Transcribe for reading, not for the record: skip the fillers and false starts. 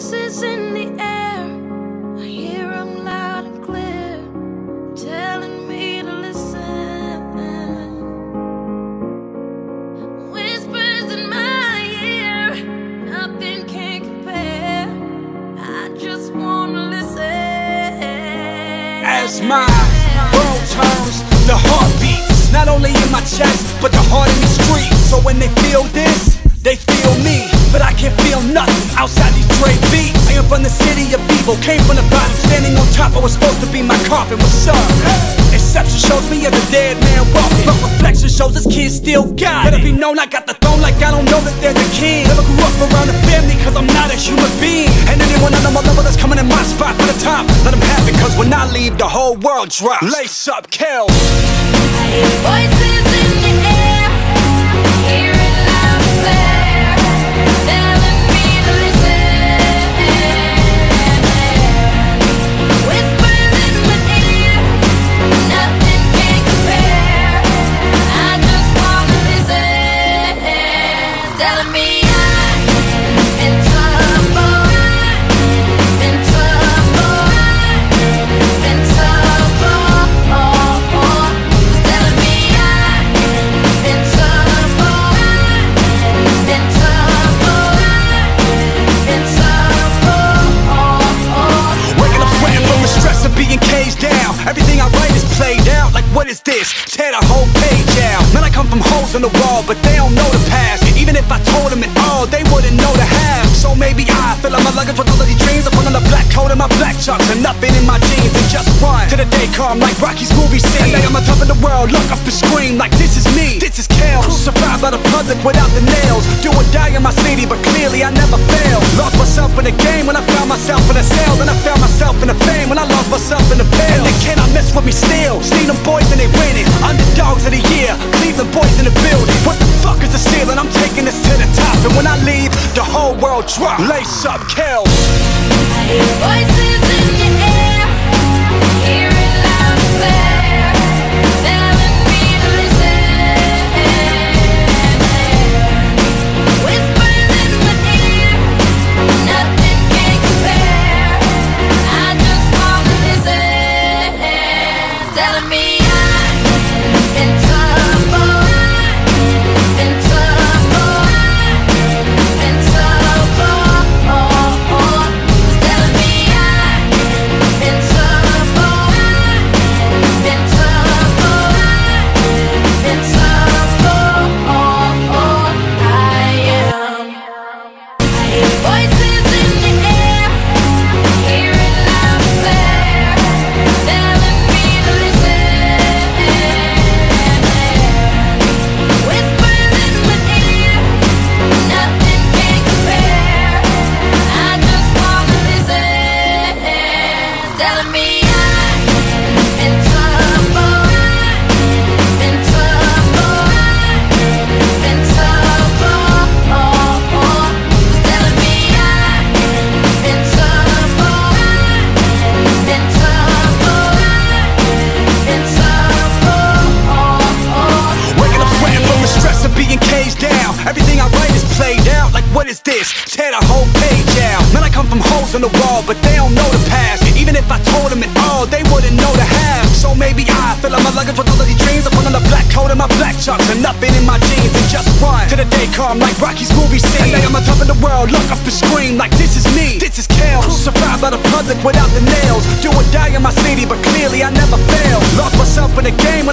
voices in the air, I hear them loud and clear, telling me to listen. Whispers in my ear, nothing can compare, I just wanna listen. As my world turns, the heart beats, not only in my chest, but the heart in the street. So when they feel this, they feel me, but I can't feel nothing outside these trade beats. I am from the city of evil, came from the bottom, standing on top. I was supposed to be my coffin. What's up? Exception shows me as a dead man walking, but reflection shows this kid still got it. Better be known, I got the throne like I don't know that there's a king. Never grew up around a family cause I'm not a human being, and anyone on my level that's coming in my spot for the top, let them have it, cause when I leave the whole world drops. Lace up, kill. I hear voices in the air, hear it loud and clear, telling me to listen. Whispers in my ear, nothing can compare, I just wanna listen. Telling me everything I write is played out, like what is this? Tear the whole page out. Man, I come from holes in the wall, but they don't know the past. And even if I told them it all, they wouldn't know the half. So maybe I fill up my luggage with all of these dreams. I put on a black coat and my black chucks and nothing in my jeans, and just run to the day come like Rocky's movie scene. And now I'm on top of the world, look up the screen like this is me, this is Kale. Crucified by the public without the nails, do or die in my city, but clearly I never fail. Lost myself in the game when I found myself in a cell, then I found myself in the fame when I lost myself in the pale. Cannot mess with me still, see them boys and they winning, underdogs of the year, Cleveland boys in the building. What the fuck is the ceiling? I'm taking this to the top, and when I leave, the whole world drop. Lace up, kill. I hear voices in the air, hear it loud and clear, telling me to listen. Whispers in my ear, nothing can compare, I just wanna listen. Telling me I'm in trouble. Everything I write is played out, like what is this? Tear the whole page out. Man, I come from holes in the wall, but they don't know the past. And even if I told them it all, they wouldn't know the half. So maybe I fill up my luggage with all of these dreams. I put on a black coat and my black chucks and nothing in my jeans, and just run to the day come like Rocky's movie scene. And now I'm on top of the world, look up and scream like this is me, this is Kale. Crucified by the public without the nails, do or die in my city, but clearly I never fail. Lost myself in the game.